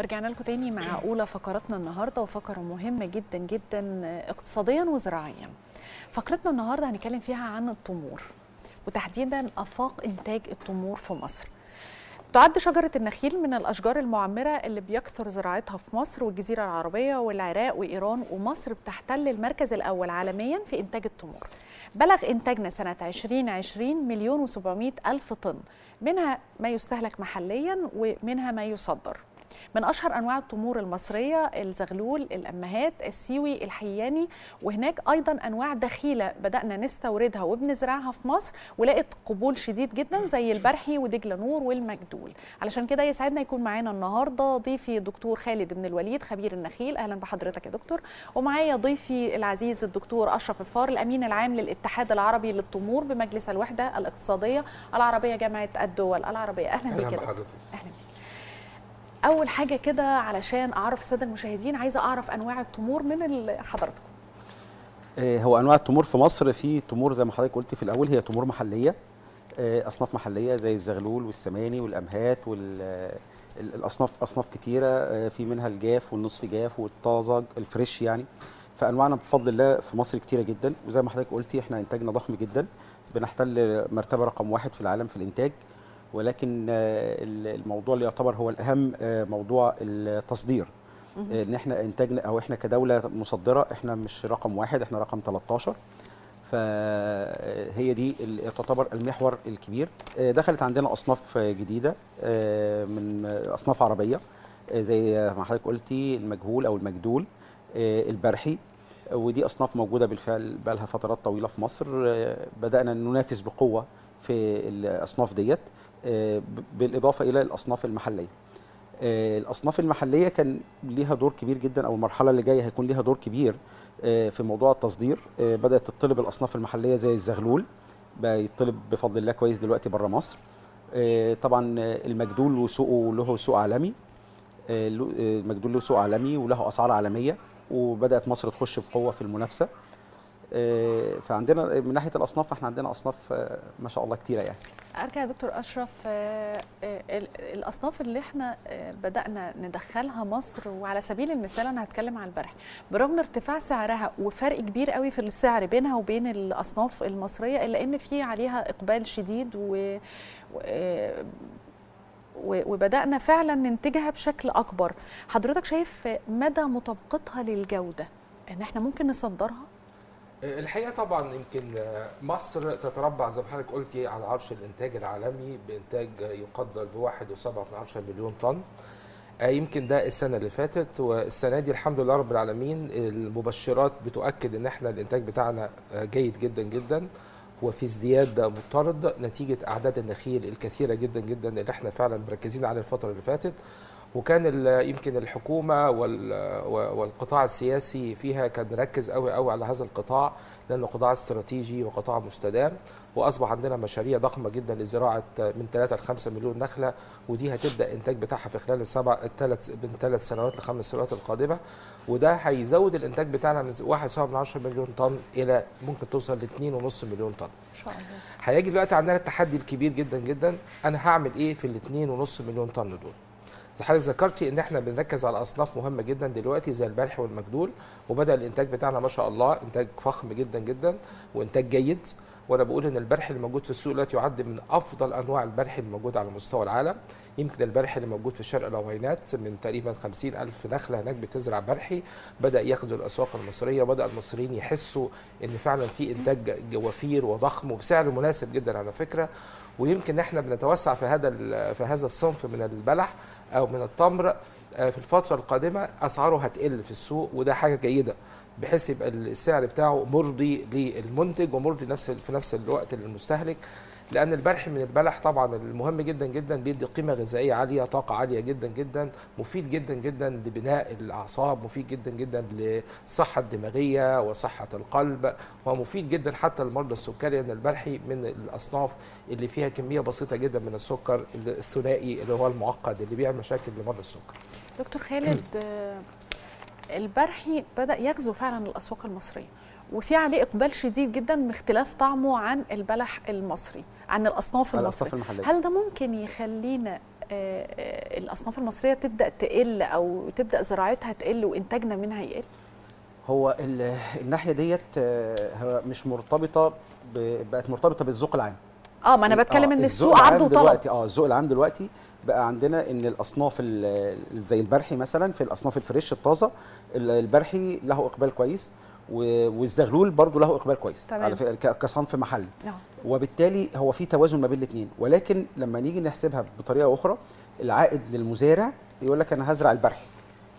ورجعنا لكم تاني مع أولى فقراتنا النهاردة، وفقرة مهمة جدا جدا اقتصاديا وزراعيا. فقرتنا النهاردة هنتكلم فيها عن التمور، وتحديدا آفاق إنتاج التمور في مصر. تعد شجرة النخيل من الأشجار المعمرة اللي بيكثر زراعتها في مصر والجزيرة العربية والعراق وإيران، ومصر بتحتل المركز الأول عالميا في إنتاج التمور. بلغ إنتاجنا سنة 2020 1,700,000 طن، منها ما يستهلك محليا ومنها ما يصدر. من أشهر أنواع التمور المصرية الزغلول، الأمهات، السيوي، الحياني، وهناك أيضا أنواع دخيلة بدأنا نستوردها وبنزرعها في مصر ولقت قبول شديد جدا زي البرحي ودجلة نور والمجدول. علشان كده يسعدنا يكون معانا النهاردة ضيفي الدكتور خالد بن الوليد خبير النخيل. أهلا بحضرتك يا دكتور. ومعايا ضيفي العزيز الدكتور أشرف الفار الأمين العام للاتحاد العربي للتمور بمجلس الوحدة الاقتصادية العربية جامعة الدول العربية. أهلا بك يا دكتور. أهلا. أول حاجة كده علشان أعرف السادة المشاهدين، عايزة أعرف أنواع التمور من حضرتكم. هو أنواع التمور في مصر، في تمور زي ما حضرتك قلتي في الأول هي تمور محلية، أصناف محلية زي الزغلول والسماني والأمهات والأصناف كتيرة، في منها الجاف والنصف جاف والطازج الفريش يعني. فأنواعنا بفضل الله في مصر كتيرة جدا، وزي ما حضرتك قلتي إحنا إنتاجنا ضخم جدا، بنحتل مرتبة رقم 1 في العالم في الإنتاج. ولكن الموضوع اللي يعتبر هو الأهم موضوع التصدير، إن إحنا إنتاجنا أو إحنا كدولة مصدرة إحنا مش رقم 1، إحنا رقم 13. فهي دي اللي تعتبر المحور الكبير. دخلت عندنا أصناف جديدة من أصناف عربية زي ما حضرتك قلتي المجهول أو المجدول، البرحي، ودي أصناف موجودة بالفعل بقى لها فترات طويلة في مصر. بدأنا ننافس بقوة في الأصناف ديت، بالإضافة إلى الأصناف المحلية. الأصناف المحلية كان ليها دور كبير جدا، أو المرحلة اللي جاية هيكون ليها دور كبير في موضوع التصدير. بدأت تطلب الأصناف المحلية زي الزغلول، بقى يطلب بفضل الله كويس دلوقتي بره مصر. طبعا المجدول وسوقه له سوق عالمي، المجدول له سوق عالمي وله أسعار عالمية، وبدأت مصر تخش بقوة في المنافسة. فعندنا من ناحيه الاصناف احنا عندنا اصناف ما شاء الله كتيره يعني. ارجع يا دكتور اشرف، الاصناف اللي احنا بدانا ندخلها مصر، وعلى سبيل المثال انا هتكلم على البرح، برغم ارتفاع سعرها وفرق كبير قوي في السعر بينها وبين الاصناف المصريه، الا ان في عليها اقبال شديد وبدانا فعلا ننتجها بشكل اكبر. حضرتك شايف مدى مطابقتها للجوده، ان احنا ممكن نصدرها؟ الحقيقه طبعا يمكن مصر تتربع زي ما حضرتك قلتي على عرش الانتاج العالمي بانتاج يقدر ب 1.7 مليون طن. يمكن ده السنه اللي فاتت، والسنه دي الحمد لله رب العالمين المبشرات بتؤكد ان احنا الانتاج بتاعنا جيد جدا جدا، وفي ازدياد مضطرد نتيجه اعداد النخيل الكثيره جدا جدا اللي احنا فعلا مركزين عليها الفتره اللي فاتت. وكان يمكن الحكومه والقطاع السياسي فيها كان ركز قوي على هذا القطاع، لانه قطاع استراتيجي وقطاع مستدام، واصبح عندنا مشاريع ضخمه جدا لزراعه من 3 ل 5 مليون نخله، ودي هتبدا انتاج بتاعها في خلال من 3 سنوات ل5 سنوات القادمه، وده هيزود الانتاج بتاعنا من 1.7 مليون طن الى ممكن توصل ل 2.5 مليون طن. ان شاء الله. هيجي دلوقتي عندنا التحدي الكبير جدا جدا، انا هعمل ايه في ال 2.5 مليون طن دول؟ حضرتك ذكرتي ان احنا بنركز على اصناف مهمه جدا دلوقتي زي البرح والمجدول، وبدا الانتاج بتاعنا ما شاء الله انتاج فخم جدا جدا وانتاج جيد. وانا بقول ان البرح اللي موجود في السوق دلوقتي يعد من افضل انواع البرح اللي موجود على مستوى العالم. يمكن البرح اللي موجود في شرق العوينات من تقريبا 50,000 نخله هناك بتزرع برحي، بدا ياخذوا الاسواق المصريه، وبدا المصريين يحسوا ان فعلا في انتاج وفير وضخم وبسعر مناسب جدا على فكره. ويمكن احنا بنتوسع في هذا الصنف من البلح او من التمر في الفتره القادمه، اسعاره هتقل في السوق، وده حاجه جيده بحيث يبقى السعر بتاعه مرضي للمنتج ومرضي في نفس الوقت للمستهلك. لان البرح من البلح طبعا المهم جدا جدا، بيدي قيمه غذائيه عاليه، طاقه عاليه جدا جدا، مفيد جدا جدا لبناء الاعصاب، مفيد جدا جدا للصحه الدماغيه وصحه القلب، ومفيد جدا حتى لمرضى السكري. ان البرحي من الاصناف اللي فيها كميه بسيطه جدا من السكر الثنائي اللي هو المعقد اللي بيعمل مشاكل لمرضى السكر. دكتور خالد، البرحي بدأ يغزو فعلا الأسواق المصرية، وفي عليه إقبال شديد جدا باختلاف طعمه عن البلح المصري، عن الأصناف المصرية. هل ده ممكن يخلينا الأصناف المصرية تبدأ تقل أو تبدأ زراعتها تقل وإنتاجنا منها يقل؟ هو الناحية ديت مش مرتبطة، بقت مرتبطة بالذوق العام. ما انا بتكلم ان السوق عرض وطلب. الذوق العام دلوقتي بقى عندنا ان الاصناف زي البرحي مثلا، في الاصناف الفريش الطازه البرحي له اقبال كويس، والزغلول برضه له اقبال كويس على كصنف محلي، وبالتالي هو في توازن ما بين الاثنين. ولكن لما نيجي نحسبها بطريقه اخرى، العائد للمزارع يقول لك انا هزرع البرحي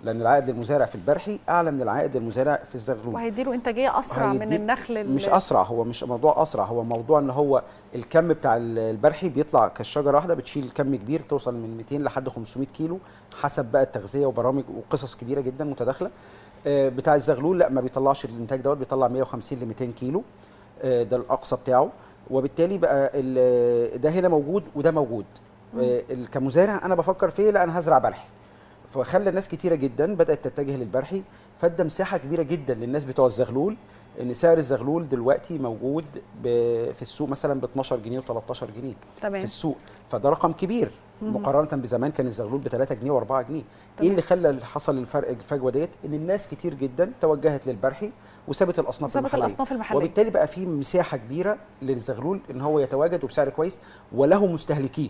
لأن العائد للمزارع في البرحي أعلى من العائد للمزارع في الزغلول، وهيديله إنتاجية أسرع من النخل مش أسرع، هو مش موضوع أسرع، هو موضوع إن هو الكم بتاع البرحي بيطلع كالشجرة واحدة بتشيل كم كبير، توصل من 200 لحد 500 كيلو حسب بقى التغذية وبرامج وقصص كبيرة جدا متداخلة. بتاع الزغلول لا، ما بيطلعش الإنتاج دوت، بيطلع 150 ل 200 كيلو، ده الأقصى بتاعه، وبالتالي بقى ده هنا موجود وده موجود. كمزارع أنا بفكر فيه، لا أنا هزرع برحي، فخلى ناس كتيرة جدا بدأت تتجه للبرحي، فادى مساحة كبيرة جدا للناس بتوع الزغلول. ان سعر الزغلول دلوقتي موجود في السوق مثلا ب 12 جنيه و13 جنيه طبعا. في السوق، فده رقم كبير مقارنة بزمان كان الزغلول ب 3 جنيه و4 جنيه. ايه اللي خلى حصل الفرق الفجوة ديت؟ ان الناس كتير جدا توجهت للبرحي وسابت الأصناف المحلية، وبالتالي بقى في مساحة كبيرة للزغلول ان هو يتواجد وبسعر كويس وله مستهلكيه.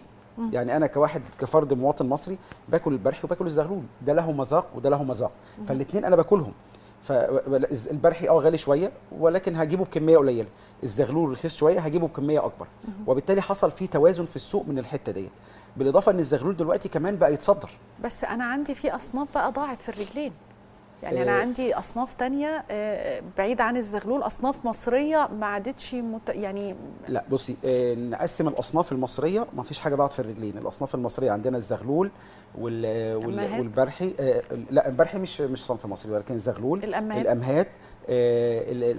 يعني انا كواحد كفرد مواطن مصري باكل البرحي وباكل الزغلول، ده له مذاق وده له مذاق، فالاثنين انا باكلهم. فالبرحي غالي شويه ولكن هجيبه بكميه قليله، الزغلول رخيص شويه هجيبه بكميه اكبر، وبالتالي حصل فيه توازن في السوق من الحته ديت. بالاضافه ان الزغلول دلوقتي كمان بقى يتصدر. بس انا عندي في اصناف بقى ضاعت في الرجلين، يعني انا عندي اصناف تانية بعيد عن الزغلول، اصناف مصريه ما عادتش يعني لا بصي، نقسم الاصناف المصريه، ما فيش حاجه ضاعت في الرجلين. الاصناف المصريه عندنا الزغلول والبرحي، لا البرحي مش صنف مصري، ولكن الزغلول، الامهات،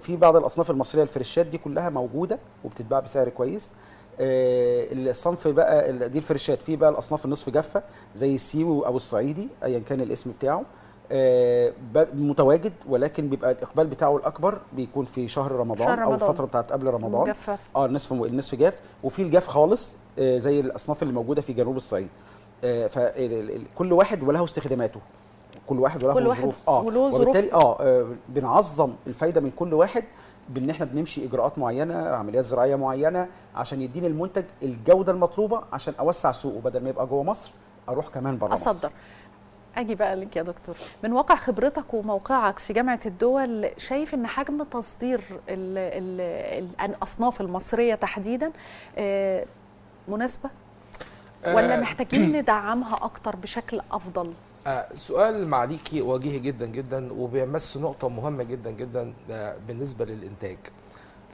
في بعض الاصناف المصريه الفريشات دي كلها موجوده وبتتباع بسعر كويس. الصنف بقى دي الفريشات، في بقى الاصناف النصف جافه زي السيوي او الصعيدي ايا كان الاسم بتاعه، متواجد ولكن بيبقى الاقبال بتاعه الاكبر بيكون في شهر رمضان او الفتره بتاعت قبل رمضان. النصف جاف، وفي الجاف خالص زي الاصناف اللي موجوده في جنوب الصعيد. فكل واحد وله استخداماته، كل واحد وله ظروف، وبالتالي بنعظم الفايده من كل واحد بان احنا بنمشي اجراءات معينه، عمليات زراعيه معينه عشان يديني المنتج الجوده المطلوبه عشان اوسع سوقه، بدل ما يبقى جوه مصر اروح كمان بره مصر اصدر. أجي بقى لك يا دكتور، من واقع خبرتك وموقعك في جامعة الدول، شايف أن حجم تصدير الأصناف المصرية تحديدا مناسبة؟ ولا محتاجين ندعمها أكتر بشكل أفضل؟ سؤال معليكي وجيه جدا جدا، وبيمس نقطة مهمة جدا جدا بالنسبة للإنتاج.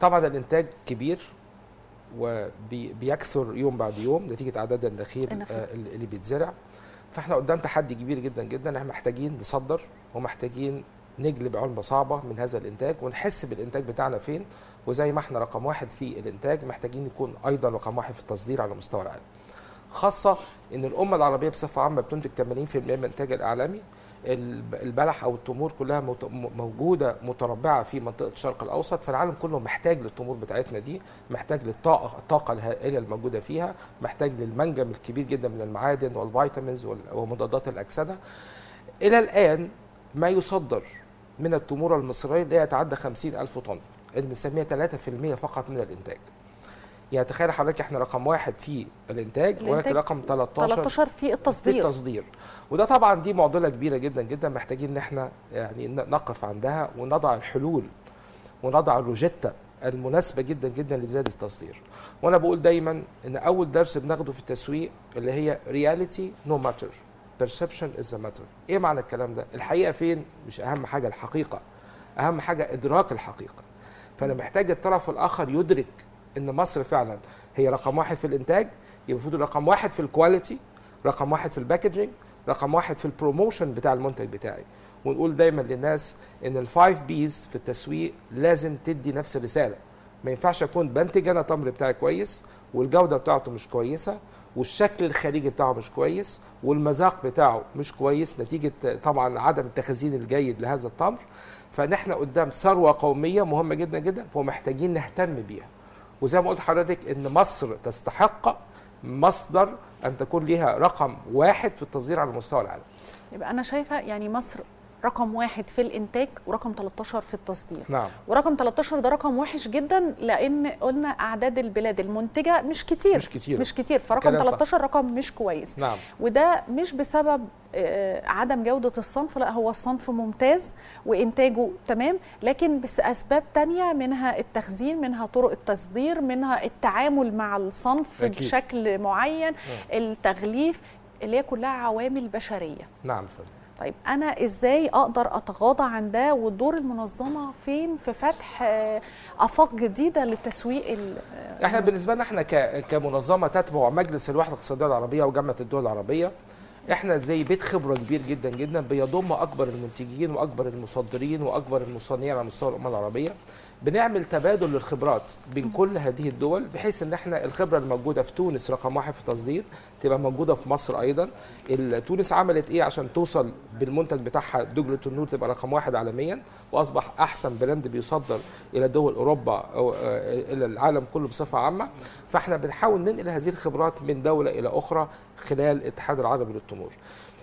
طبعا الإنتاج كبير وبيكثر يوم بعد يوم نتيجة أعداد النخيل اللي بيتزرع، فاحنا قدام تحدي كبير جدا جدا. احنا محتاجين نصدر ومحتاجين نجلب علبة صعبة من هذا الانتاج ونحس بالانتاج بتاعنا فين. وزي ما احنا رقم واحد في الانتاج، محتاجين نكون ايضا رقم واحد في التصدير على مستوى العالم، خاصة ان الامة العربية بصفة عامة بتنتج 80% من الانتاج العالمي. البلح او التمور كلها موجودة متربعة في منطقة الشرق الاوسط، فالعالم كله محتاج للتمور بتاعتنا دي، محتاج للطاقة الهائلة الموجودة فيها، محتاج للمنجم الكبير جدا من المعادن والفيتامينز ومضادات الأكسدة. الى الان ما يصدر من التمور المصرية لا يتعدى 50,000 طن، اللي بنسميها 3% فقط من الانتاج. يعني تخيل حضرتك احنا رقم واحد في الانتاج ولكن رقم 13 في التصدير. وده طبعا دي معضله كبيره جدا جدا، محتاجين ان احنا يعني نقف عندها ونضع الحلول ونضع الروجيتا المناسبه جدا جدا لزياده التصدير. وانا بقول دايما ان اول درس بناخده في التسويق اللي هي رياليتي نو ماتر، بيرسبشن از ماتر. ايه معنى الكلام ده؟ الحقيقه فين؟ مش اهم حاجه الحقيقه، اهم حاجه ادراك الحقيقه. فانا محتاج الطرف الاخر يدرك ان مصر فعلا هي رقم واحد في الانتاج، يبقى المفروض رقم واحد في الكواليتي، رقم واحد في الباكجينج، رقم واحد في البروموشن بتاع المنتج بتاعي. ونقول دايما للناس ان الفايف بيز في التسويق لازم تدي نفس الرساله. ما ينفعش اكون بنتج انا التمر بتاعي كويس والجوده بتاعته مش كويسه والشكل الخارجي بتاعه مش كويس والمذاق بتاعه مش كويس نتيجه طبعا عدم التخزين الجيد لهذا التمر. فنحن قدام ثروه قوميه مهمه جدا جدا، ومحتاجين نهتم بيها. وزي ما قلت حضرتك ان مصر تستحق مصدر أن تكون ليها رقم واحد في التصدير على مستوى العالم. يبقى أنا شايفة يعني مصر رقم واحد في الإنتاج ورقم 13 في التصدير. نعم. ورقم 13 ده رقم وحش جدا، لأن قلنا أعداد البلاد المنتجة مش كتير، فرقم 13 رقم مش كويس. نعم. وده مش بسبب عدم جودة الصنف، لا هو الصنف ممتاز وإنتاجه تمام، لكن بس أسباب تانية، منها التخزين، منها طرق التصدير، منها التعامل مع الصنف أكيد. بشكل معين، التغليف، اللي هي كلها عوامل بشرية. نعم فعلا. طيب أنا إزاي أقدر أتغاضى عن ده، ودور المنظمة فين في فتح آفاق جديدة للتسويق؟ إحنا بالنسبة لنا إحنا كمنظمة تتبع مجلس الوحدة الاقتصادية العربية وجامعة الدول العربية، إحنا زي بيت خبرة كبير جدا جدا، بيضم أكبر المنتجين وأكبر المصدرين وأكبر المصنعين على مستوى الأمم العربية. بنعمل تبادل للخبرات بين كل هذه الدول، بحيث ان احنا الخبره الموجوده في تونس رقم واحد في التصدير تبقى موجوده في مصر ايضا. تونس عملت ايه عشان توصل بالمنتج بتاعها دجله النور تبقى رقم واحد عالميا، واصبح احسن براند بيصدر الى دول اوروبا او الى العالم كله بصفه عامه. فاحنا بنحاول ننقل هذه الخبرات من دوله الى اخرى خلال الاتحاد العربي للتمور.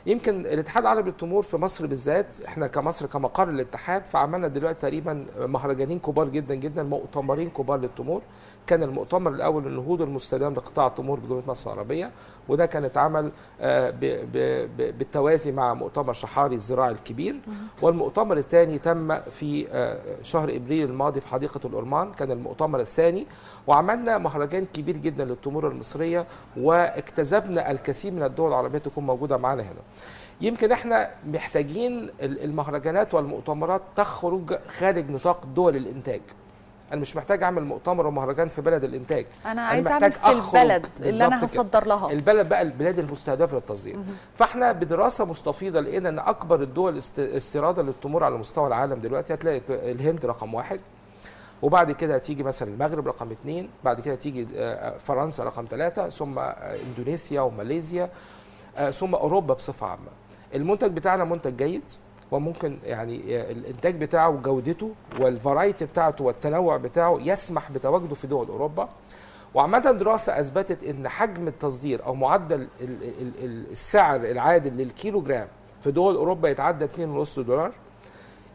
يمكن الاتحاد العربي للتمور في مصر بالذات، احنا كمصر كمقر الاتحاد، فعملنا دلوقتي تقريبا مهرجانين كبار جدا جدا، مؤتمرين كبار للتمور. كان المؤتمر الاول النهوض المستدام لقطاع التمور بجمهوريه مصر العربيه، وده كان اتعمل بالتوازي مع مؤتمر شحاري الزراعي الكبير. والمؤتمر الثاني تم في شهر ابريل الماضي في حديقه الأرمان، كان المؤتمر الثاني، وعملنا مهرجان كبير جدا للتمور المصريه، واجتذبنا الكثير من الدول العربيه تكون موجوده معانا هنا. يمكن احنا محتاجين المهرجانات والمؤتمرات تخرج خارج نطاق دول الانتاج. انا مش محتاج اعمل مؤتمر ومهرجان في بلد الانتاج، انا عايز اعمل في البلد اللي انا هصدر لها، البلد بقى البلاد المستهدفه للتصدير. فاحنا بدراسه مستفيضه لقينا ان اكبر الدول استيرادا للتمور على مستوى العالم دلوقتي هتلاقي الهند رقم واحد، وبعد كده هتيجي مثلا المغرب رقم 2، بعد كده هتيجي فرنسا رقم 3، ثم اندونيسيا وماليزيا، ثم أوروبا بصفة عامة. المنتج بتاعنا منتج جيد، وممكن يعني الإنتاج بتاعه وجودته والفرايتي بتاعته والتنوع بتاعه يسمح بتواجده في دول أوروبا. وعامة دراسة أثبتت إن حجم التصدير أو معدل السعر العادل للكيلو جرام في دول أوروبا يتعدى 2.5 دولار،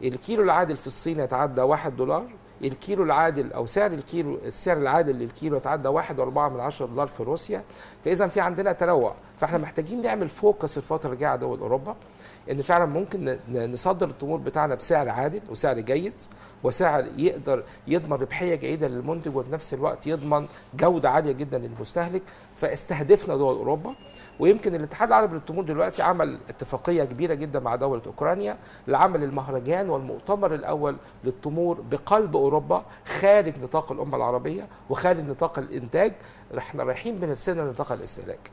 الكيلو العادل في الصين يتعدى 1 دولار، الكيلو العادل او سعر الكيلو، السعر العادل للكيلو يتعدى 1.4 دولار في روسيا. فاذا في عندنا تنوع، فاحنا محتاجين نعمل فوكس الفتره الجايه على دول اوروبا، ان فعلا ممكن نصدر التمور بتاعنا بسعر عادل وسعر جيد، وسعر يقدر يضمن ربحيه جيده للمنتج، وفي نفس الوقت يضمن جوده عاليه جدا للمستهلك. فاستهدفنا دول اوروبا. ويمكن الاتحاد العربي للتمور دلوقتي عمل اتفاقيه كبيره جدا مع دوله اوكرانيا لعمل المهرجان والمؤتمر الاول للتمور بقلب اوروبا، خارج نطاق الامه العربيه وخارج نطاق الانتاج، احنا رايحين بنفسنا لنطاق الاستهلاك.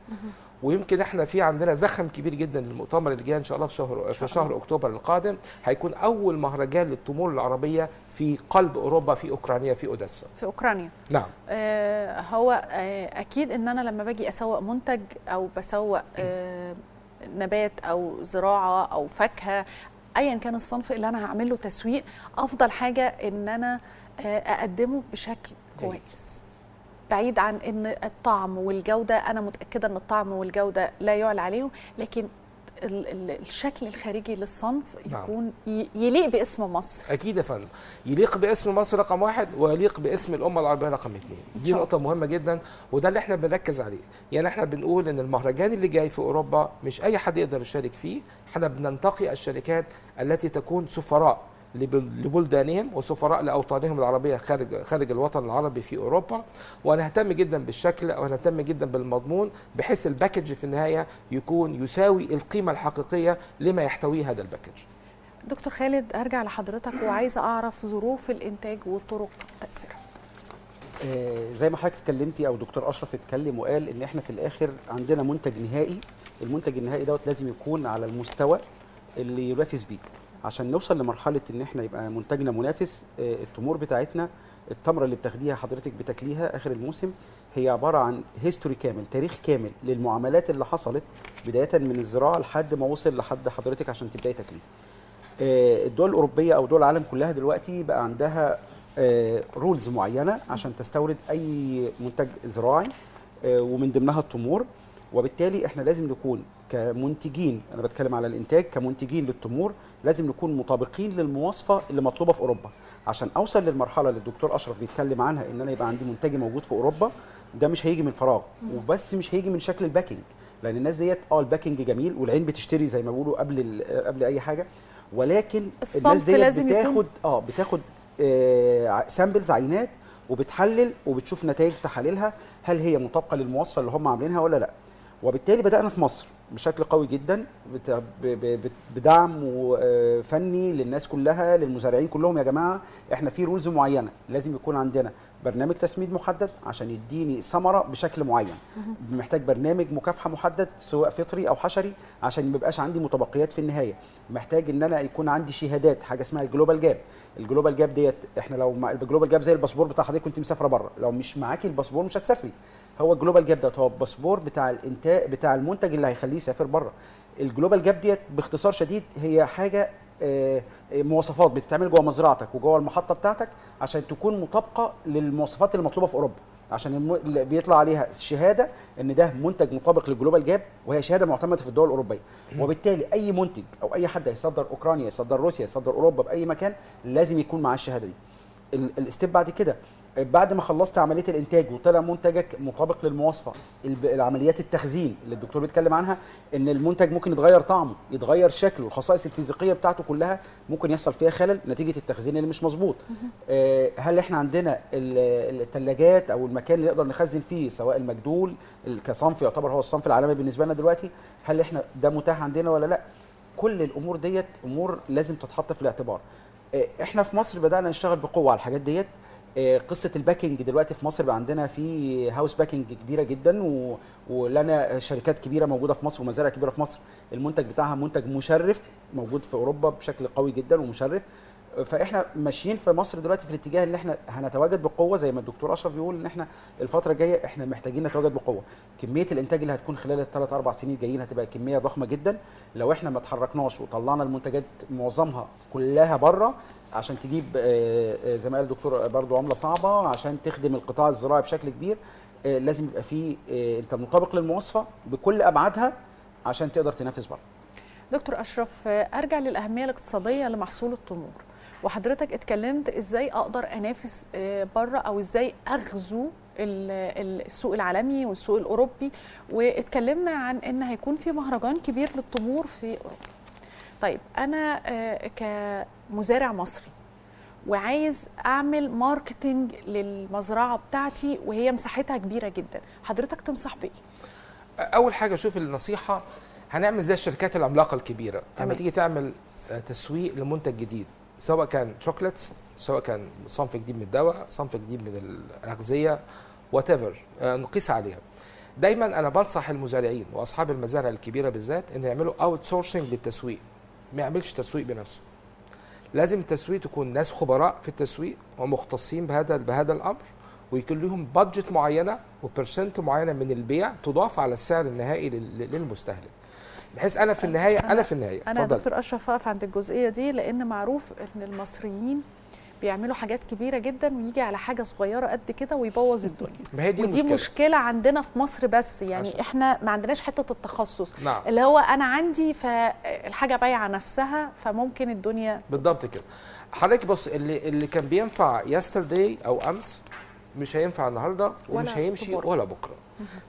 ويمكن احنا في عندنا زخم كبير جدا للمؤتمر اللي جاي ان شاء الله في شهر اكتوبر القادم، هيكون اول مهرجان للتمور العربيه في قلب اوروبا، في اوكرانيا، في اوديسا، في اوكرانيا. نعم. هو اكيد ان انا لما باجي اسوق منتج او بسوق نبات او زراعه او فاكهه، ايا كان الصنف اللي انا هعمل له تسويق، افضل حاجه ان انا اقدمه بشكل كويس، بعيد عن ان الطعم والجوده، انا متاكده ان الطعم والجوده لا يعلى عليهم، لكن الشكل الخارجي للصنف يكون يليق باسم مصر. اكيد يا فندم، يليق باسم مصر رقم 1، ويليق باسم الامه العربيه رقم 2. دي نقطه مهمه جدا، وده اللي احنا بنركز عليه. يعني احنا بنقول ان المهرجان اللي جاي في اوروبا مش اي حد يقدر يشارك فيه، احنا بننتقي الشركات التي تكون سفراء لبلدانهم وسفراء لاوطانهم العربيه خارج الوطن العربي في اوروبا. ونهتم جدا بالشكل ونهتم جدا بالمضمون، بحيث الباكج في النهايه يكون يساوي القيمه الحقيقيه لما يحتويه هذا الباكج. دكتور خالد، ارجع لحضرتك وعايزه اعرف ظروف الانتاج وطرق تاثيرها. زي ما حضرتك اتكلمتي او دكتور اشرف اتكلم وقال ان احنا في الاخر عندنا منتج نهائي، المنتج النهائي دوت لازم يكون على المستوى اللي ينافس بيه. عشان نوصل لمرحله ان احنا يبقى منتجنا منافس، التمور بتاعتنا، التمره اللي بتاخديها حضرتك بتاكليها اخر الموسم، هي عباره عن هيستوري كامل، تاريخ كامل للمعاملات اللي حصلت بدايه من الزراعه لحد ما وصل لحد حضرتك عشان تبداي تاكليه. الدول الاوروبيه او دول العالم كلها دلوقتي بقى عندها رولز معينه عشان تستورد اي منتج زراعي، ومن ضمنها التمور. وبالتالي احنا لازم نكون كمنتجين، انا بتكلم على الانتاج، كمنتجين للتمور لازم نكون مطابقين للمواصفه اللي مطلوبه في اوروبا. عشان اوصل للمرحله اللي الدكتور اشرف بيتكلم عنها، ان انا يبقى عندي منتجي موجود في اوروبا، ده مش هيجي من فراغ، وبس مش هيجي من شكل الباكينج، لان الناس ديت الباكينج جميل والعين بتشتري زي ما بيقولوا قبل اي حاجه، ولكن الناس ديت بتاخد سامبلز، عينات، وبتحلل وبتشوف نتائج تحاليلها هل هي مطابقه للمواصفه اللي هم عاملينها ولا لا. وبالتالي بدأنا في مصر بشكل قوي جدا بدعم فني للناس كلها، للمزارعين كلهم، يا جماعه احنا في رولز معينه، لازم يكون عندنا برنامج تسميد محدد عشان يديني ثمره بشكل معين، محتاج برنامج مكافحه محدد سواء فطري او حشري عشان ما يبقاش عندي متبقيات في النهايه، محتاج ان انا يكون عندي شهادات، حاجه اسمها الجلوبال جاب. الجلوبال جاب ديت احنا لو الجلوبال جاب زي الباسبور بتاع حضرتك كنت مسافره بره، لو مش معاكي الباسبور مش هتسافري. هو الجلوبال جاب ده هو الباسبور بتاع الانتاج بتاع المنتج اللي هيخليه يسافر بره. الجلوبال جاب ديت باختصار شديد هي حاجه مواصفات بتتعمل جوه مزرعتك وجوه المحطه بتاعتك عشان تكون مطابقه للمواصفات المطلوبه في اوروبا، عشان بيطلع عليها شهاده ان ده منتج مطابق للجلوبال جاب، وهي شهاده معتمده في الدول الاوروبيه. وبالتالي اي منتج او اي حد هيصدر اوكرانيا، يصدر روسيا، يصدر اوروبا، باي مكان لازم يكون معاه الشهاده دي. الاستيب بعد كده، بعد ما خلصت عمليه الانتاج وطلع منتجك مطابق للمواصفه، العمليات التخزين اللي الدكتور بيتكلم عنها، ان المنتج ممكن يتغير طعمه، يتغير شكله، الخصائص الفيزيقيه بتاعته كلها ممكن يحصل فيها خلل نتيجه التخزين اللي مش مظبوط. هل احنا عندنا الثلاجات او المكان اللي نقدر نخزن فيه، سواء المجدول كصنف يعتبر هو الصنف العالمي بالنسبه لنا دلوقتي، هل احنا ده متاح عندنا ولا لا؟ كل الامور ديت امور لازم تتحط في الاعتبار. احنا في مصر بدانا نشتغل بقوه على الحاجات ديت. قصه الباكينج دلوقتي في مصر بقى عندنا في هاوس باكينج كبيره جدا، ولنا شركات كبيره موجوده في مصر ومزارع كبيره في مصر المنتج بتاعها منتج مشرف موجود في اوروبا بشكل قوي جدا ومشرف. فاحنا ماشيين في مصر دلوقتي في الاتجاه اللي احنا هنتواجد بقوه، زي ما الدكتور اشرف بيقول ان احنا الفتره الجايه احنا محتاجين نتواجد بقوه. كميه الانتاج اللي هتكون خلال الثلاث اربع سنين الجايين هتبقى كميه ضخمه جدا. لو احنا ما اتحركناش وطلعنا المنتجات معظمها كلها بره عشان تجيب زي ما قال الدكتور برضو عمله صعبه عشان تخدم القطاع الزراعي بشكل كبير، لازم يبقى فيه انت مطابق للمواصفه بكل ابعادها عشان تقدر تنافس بره. دكتور اشرف، ارجع للاهميه الاقتصاديه لمحصول التمور، وحضرتك اتكلمت ازاي اقدر انافس بره او ازاي اغزو السوق العالمي والسوق الاوروبي، واتكلمنا عن ان هيكون في مهرجان كبير للتمور في اوروبا. طيب انا كمزارع مصري وعايز اعمل ماركتنج للمزرعه بتاعتي وهي مساحتها كبيره جدا، حضرتك تنصح بايه؟ اول حاجه شوف النصيحه هنعمل زي الشركات العملاقه الكبيره لما تيجي تعمل تسويق لمنتج جديد، سواء كان شوكليتس، سواء كان صنف جديد من الدواء، صنف جديد من الاغذيه، وات ايفر نقيس عليها. دايما انا بنصح المزارعين واصحاب المزارع الكبيره بالذات ان يعملوا اوت سورسنج للتسويق، ما يعملش تسويق بنفسه. لازم التسويق تكون ناس خبراء في التسويق ومختصين بهذا الامر، ويكون لهم بادجت معينه وبرسنت معينه من البيع تضاف على السعر النهائي للمستهلك. بحيث انا في النهايه انا دكتور اشرف هقف عند الجزئيه دي، لان معروف ان المصريين بيعملوا حاجات كبيره جدا ويجي على حاجه صغيره قد كده ويبوظ الدنيا. ودي مشكله عندنا في مصر، بس يعني عشان احنا ما عندناش حته التخصص، نعم، اللي هو انا عندي فالحاجه بايعه نفسها فممكن الدنيا بالضبط كده. حضرتك بص، اللي كان بينفع يسترداي او امس مش هينفع النهارده ومش هيمشي ولا بكره.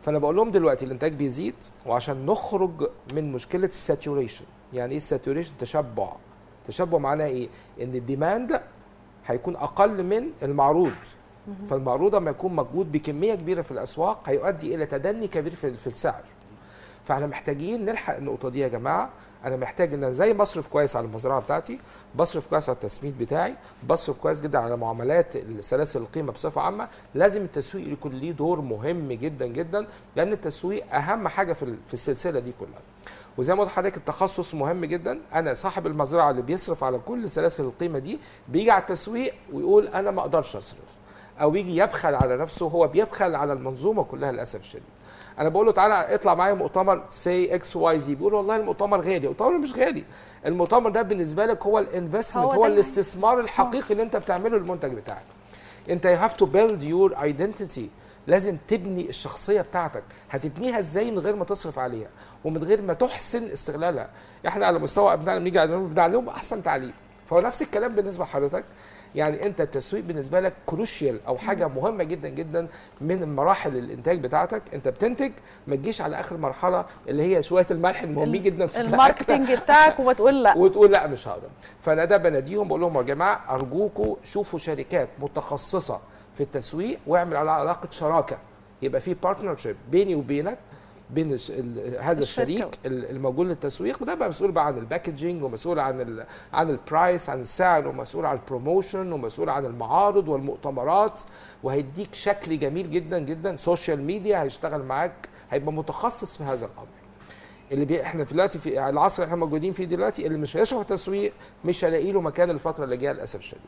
فانا بقول لهم دلوقتي الانتاج بيزيد، وعشان نخرج من مشكله الساتوريشن. يعني ايه الساتوريشن؟ تشبع. تشبع معناه ايه؟ ان الديماند هيكون اقل من المعروض، فالمعروض لما يكون موجود بكميه كبيره في الاسواق هيؤدي الى تدني كبير في السعر. فاحنا محتاجين نلحق النقطه دي يا جماعه. انا محتاج ان زي بصرف كويس على المزرعه بتاعتي، بصرف كويس على التسميد بتاعي، بصرف كويس جدا على معاملات سلاسل القيمه بصفه عامه. لازم التسويق يكون ليه دور مهم جدا جدا، لان التسويق اهم حاجه في السلسله دي كلها. وزي ما قلت لحضرتك التخصص مهم جدا. انا صاحب المزرعه اللي بيصرف على كل سلاسل القيمه دي بيجي على التسويق ويقول انا ما اقدرش اصرف، او يجي يبخل على نفسه. هو بيبخل على المنظومه كلها للاسف الشديد. انا بقول له تعالى اطلع معايا مؤتمر سي اكس واي زي، بيقول والله المؤتمر غالي. المؤتمر مش غالي، المؤتمر ده بالنسبه لك هو الانفستمنت، هو الاستثمار الحقيقي اللي انت بتعمله للمنتج بتاعك. انت you have to build your identity لازم تبني الشخصية بتاعتك. هتبنيها ازاي من غير ما تصرف عليها ومن غير ما تحسن استغلالها؟ احنا على مستوى ابنائنا بنيجي بنعلمهم احسن تعليم. فهو نفس الكلام بالنسبة لحضرتك، يعني انت التسويق بالنسبه لك كروشيال او حاجه مهمه جدا جدا من مراحل الانتاج بتاعتك. انت بتنتج ما تجيش على اخر مرحله اللي هي شويه الملح المهمين جدا في الماركتنج بتاعك وتقول لا وتقول لا مش هقدر. فانا ده بناديهم بقول لهم يا جماعه ارجوكم شوفوا شركات متخصصه في التسويق واعمل على علاقه شراكه، يبقى في بارتنرشيب بيني وبينك بين هذا الشريك الموجود للتسويق، وده بقى مسؤول بقى عن الباكجينج ومسؤول عن البرايس عن السعر ومسؤول عن البروموشن ومسؤول عن المعارض والمؤتمرات، وهيديك شكل جميل جدا جدا. سوشيال ميديا هيشتغل معاك، هيبقى متخصص في هذا الامر. اللي احنا دلوقتي في العصر اللي احنا موجودين فيه دلوقتي، اللي مش هيشرح تسويق مش هلاقي له مكان الفتره اللي جايه للاسف الشديد.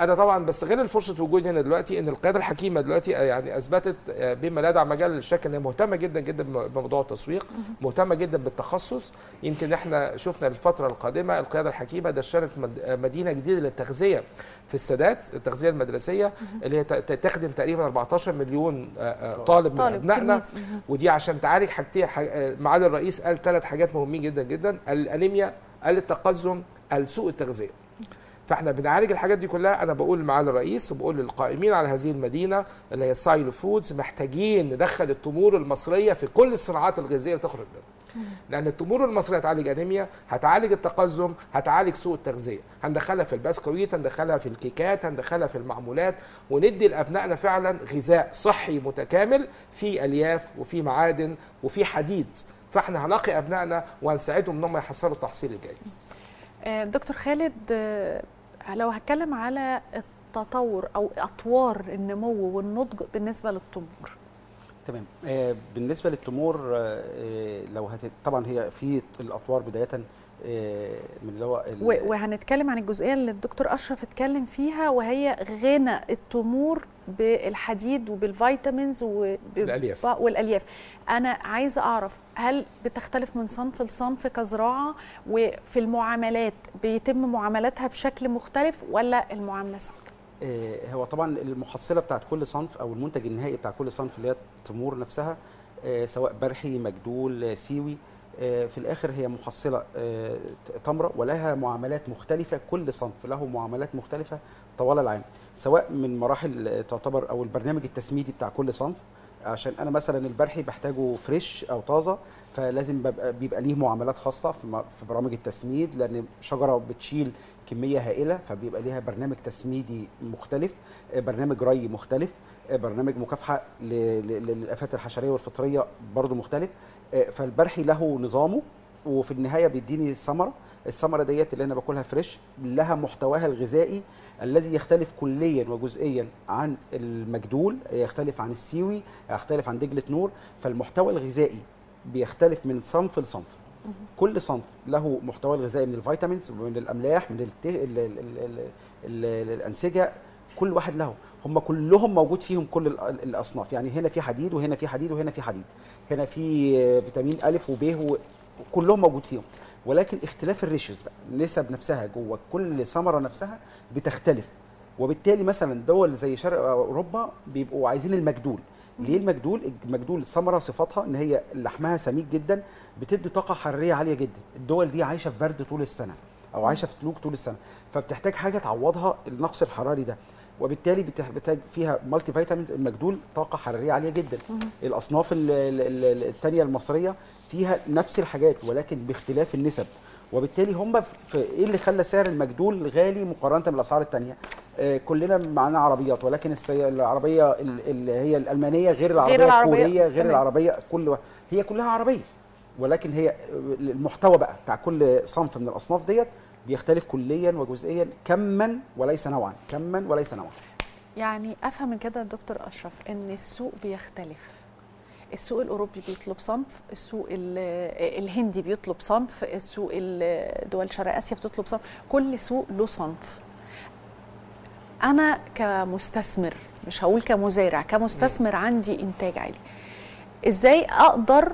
أنا طبعاً بستغل الفرصة وجودي هنا دلوقتي إن القيادة الحكيمة دلوقتي يعني أثبتت بما لا يدع مجال للشك إنها مهتمة جدا جدا بموضوع التسويق، مهتمة جدا بالتخصص. يمكن إحنا شفنا الفترة القادمة القيادة الحكيمة دشنت مدينة جديدة للتغذية في السادات، التغذية المدرسية اللي هي تخدم تقريباً 14 مليون طالب من أبنائنا، ودي عشان تعالج حاجتين. معالي الرئيس قال ثلاث حاجات مهمين جدا جدا: الأنيميا، التقزم، سوء التغذية. فاحنا بنعالج الحاجات دي كلها. انا بقول لمعالي الرئيس وبقول للقائمين على هذه المدينه اللي هي سايلو فودز، محتاجين ندخل التمور المصريه في كل الصناعات الغذائيه اللي تخرج منها، لان التمور المصريه هتعالج انيميا، هتعالج التقزم، هتعالج سوء التغذيه. هندخلها في البسكويت، هندخلها في الكيكات، هندخلها في المعمولات، وندي لابنائنا فعلا غذاء صحي متكامل فيه الياف وفيه معادن وفيه حديد. فاحنا هنقي ابنائنا وهنساعدهم انهم يحصلوا التحصيل الجيد. دكتور خالد، لو هتكلم على التطور أو أطوار النمو والنضج بالنسبة للتمور. تمام. بالنسبة للتمور لو طبعا هي في الأطوار بداية من اللي هو وهنتكلم عن الجزئية اللي الدكتور أشرف اتكلم فيها، وهي غنى التمور بالحديد وبالفيتامينز والألياف. أنا عايزة أعرف هل بتختلف من صنف لصنف كزراعة، وفي المعاملات بيتم معاملتها بشكل مختلف ولا المعاملة صعبة؟ هو طبعا المحصلة بتاعت كل صنف أو المنتج النهائي بتاع كل صنف اللي هي التمور نفسها، سواء برحي، مجدول، سيوي، في الآخر هي محصلة تمرة ولها معاملات مختلفة. كل صنف له معاملات مختلفة طوال العام، سواء من مراحل تعتبر أو البرنامج التسميدي بتاع كل صنف. عشان أنا مثلا البرحي بحتاجه فريش أو طازة، فلازم بيبقى ليه معاملات خاصة في برامج التسميد، لأن شجرة بتشيل كمية هائلة فبيبقى ليها برنامج تسميدي مختلف، برنامج ري مختلف، برنامج مكافحة للآفات الحشرية والفطرية برضو مختلف. فالبرحي له نظامه، وفي النهاية بيديني ثمرة. الثمرة ديت اللي أنا باكلها فريش لها محتواها الغذائي الذي يختلف كليا وجزئيا عن المجدول، يختلف عن السيوي، يختلف عن دجلة نور. فالمحتوى الغذائي بيختلف من صنف لصنف. كل صنف له محتوى الغذائي من الفيتامينز، من الأملاح، من الأنسجة، كل واحد له. هم كلهم موجود فيهم كل الأصناف، يعني هنا في حديد وهنا في حديد وهنا في حديد، هنا في فيتامين أ وب، كلهم موجود فيهم. ولكن اختلاف الريشيوز بقى، النسب نفسها جوه كل ثمره نفسها بتختلف. وبالتالي مثلا دول زي شرق اوروبا بيبقوا عايزين المجدول. ليه المجدول؟ المجدول ثمره صفاتها ان هي لحمها سميك جدا، بتدي طاقه حراريه عاليه جدا. الدول دي عايشه في برد طول السنه او عايشه في تلوج طول السنه، فبتحتاج حاجه تعوضها النقص الحراري ده، وبالتالي بتحتاج فيها مالتي فيتامينز. المجدول طاقه حراريه عاليه جدا. الاصناف الثانيه المصريه فيها نفس الحاجات ولكن باختلاف النسب، وبالتالي هم في ايه اللي خلى سعر المجدول غالي مقارنه بالاسعار الثانيه؟ كلنا معانا عربيات، ولكن العربيه اللي هي الالمانيه غير العربيه الكوريه غير العربيه، كل هي كلها عربيه، ولكن هي المحتوى بقى بتاع كل صنف من الاصناف ديت بيختلف كليا وجزئيا، كما وليس نوعا، كما وليس نوعا. يعني افهم من كده دكتور اشرف ان السوق بيختلف. السوق الاوروبي بيطلب صنف، السوق الهندي بيطلب صنف، السوق دول شرق اسيا بتطلب صنف، كل سوق له صنف. انا كمستثمر، مش هقول كمزارع، كمستثمر عندي انتاج عالي، ازاي اقدر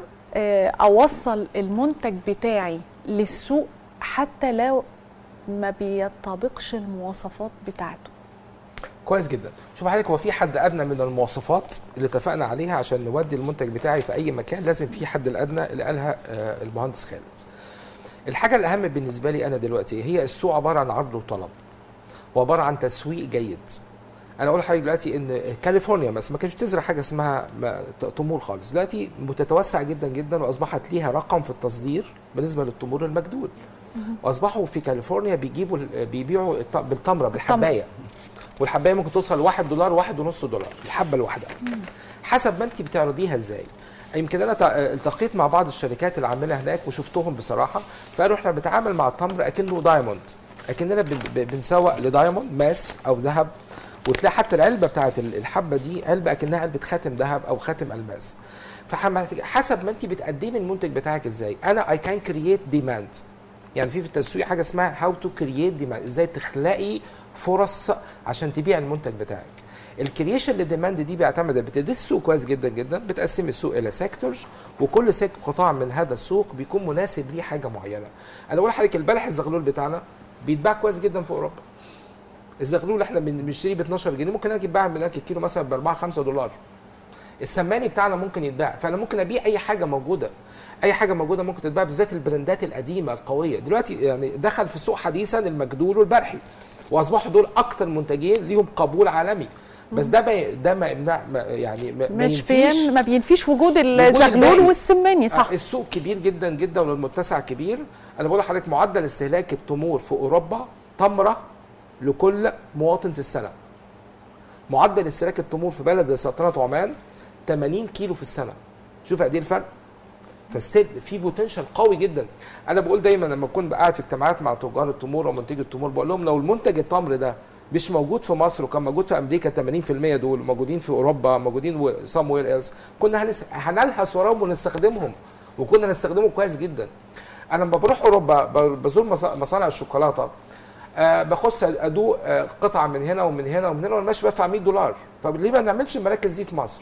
اوصل المنتج بتاعي للسوق حتى لو ما بيطابقش المواصفات بتاعته؟ كويس جدا. شوف حضرتك، هو في حد ادنى من المواصفات اللي اتفقنا عليها عشان نودي المنتج بتاعي في اي مكان؟ لازم في حد الادنى اللي قالها المهندس خالد. الحاجه الاهم بالنسبه لي انا دلوقتي هي السوق عباره عن عرض وطلب، وعباره عن تسويق جيد. انا اقول لحضرتك دلوقتي ان كاليفورنيا مثلا ما كانتش بتزرع حاجه اسمها تمور خالص، دلوقتي متتوسع جدا جدا واصبحت ليها رقم في التصدير بالنسبه للتمور المجدول. واصبحوا في كاليفورنيا بيبيعوا بالتمره بالحبايه، والحبايه ممكن توصل $1 $1.5 الحبه الواحده، حسب ما انت بتعرضيها ازاي. يمكن انا التقيت مع بعض الشركات اللي عامله هناك وشفتهم بصراحه، فقالوا احنا بنتعامل مع التمر اكنه دايموند، اكننا بنسوق لدايموند ماس او ذهب، وتلاقي حتى العلبه بتاعت الحبه دي علبه اكنها علبه خاتم ذهب او خاتم الماس. فحسب ما انت بتقدمي المنتج بتاعك ازاي. انا اي كان كرييت ديماند، يعني في التسويق حاجه اسمها هاو تو كرييت ديماند، ازاي تخلقي فرص عشان تبيع المنتج بتاعك. الكرييشن للديماند دي بيعتمد، بتدرس السوق كويس جدا جدا، بتقسم السوق الى سيكتورز، وكل قطاع من هذا السوق بيكون مناسب ليه حاجه معينه. انا بقول لحضرتك البلح الزغلول بتاعنا بيتباع كويس جدا في اوروبا. الزغلول احنا بنشتريه ب $12، ممكن اجيب بقى من الكيلو مثلا ب $4 $5. السماني بتاعنا ممكن يتباع، فانا ممكن ابيع اي حاجه موجوده، اي حاجه موجوده ممكن تتباع، بالذات البراندات القديمه القويه. دلوقتي يعني دخل في السوق حديثا المجدول والبرحي، واصبحوا دول اكتر منتجين ليهم قبول عالمي. بس ده ما يمنع، يعني ما بينفيش وجود الزغلول والسماني، صح؟ السوق كبير جدا جدا والمتسع كبير. انا بقول لحضرتك معدل استهلاك التمور في اوروبا تمره لكل مواطن في السنه. معدل استهلاك التمور في بلد سلطنه عمان 80 كيلو في السنه. شوف قد ايه الفرق. فستيل في بوتنشال قوي جدا. انا بقول دايما لما بكون قاعد في اجتماعات مع تجار التمور ومنتجي التمور، بقول لهم لو المنتج التمر ده مش موجود في مصر وكان موجود في امريكا 80%، دول موجودين في اوروبا، موجودين سموير ايلس، كنا هنلهث وراهم ونستخدمهم، وكنا نستخدمه كويس جدا. انا لما بروح اوروبا بزور مصانع الشوكولاته، بخص ادوق قطعه من هنا ومن هنا ومن هنا، وانا ماشي بدفع $100. فليه ما نعملش المراكز دي في مصر؟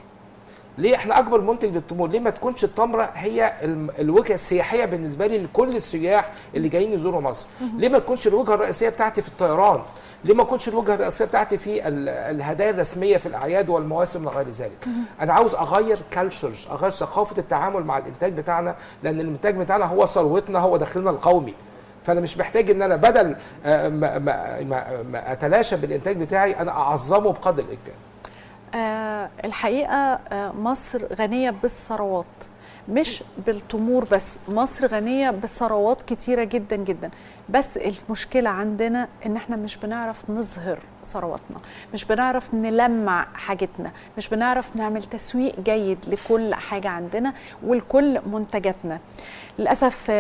ليه احنا اكبر منتج للتمور؟ ليه ما تكونش التمره هي الوجهه السياحيه بالنسبه لي لكل السياح اللي جايين يزوروا مصر؟ ليه ما تكونش الوجهه الرئيسيه بتاعتي في الطيران؟ ليه ما تكونش الوجهه الرئيسيه بتاعتي في الهدايا الرسميه في الاعياد والمواسم وغير ذلك؟ انا عاوز اغير كالتشرز، اغير ثقافه التعامل مع الانتاج بتاعنا، لان الانتاج بتاعنا هو ثروتنا، هو دخلنا القومي. فانا مش محتاج ان انا بدل ما اتلاشى بالانتاج بتاعي، انا اعظمه بقدر الامكان. الحقيقه مصر غنيه بالثروات، مش بالتمور بس. مصر غنيه بثروات كتيره جدا جدا، بس المشكله عندنا ان احنا مش بنعرف نظهر ثرواتنا، مش بنعرف نلمع حاجتنا، مش بنعرف نعمل تسويق جيد لكل حاجه عندنا ولكل منتجاتنا. للاسف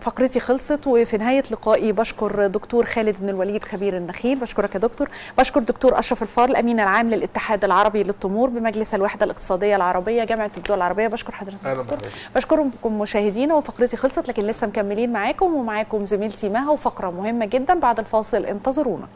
فقرتي خلصت، وفي نهايه لقائي بشكر دكتور خالد بن الوليد خبير النخيل، بشكرك يا دكتور. بشكر دكتور اشرف الفار الامين العام للاتحاد العربي للتمور بمجلس الوحده الاقتصاديه العربيه جامعه الدول العربيه، بشكر حضرتك دكتور. بشكركم مشاهدينا، وفقرتي خلصت لكن لسه مكملين معاكم، ومعاكم زميلتي مها وفقره مهمه جدا بعد الفاصل، انتظرونا.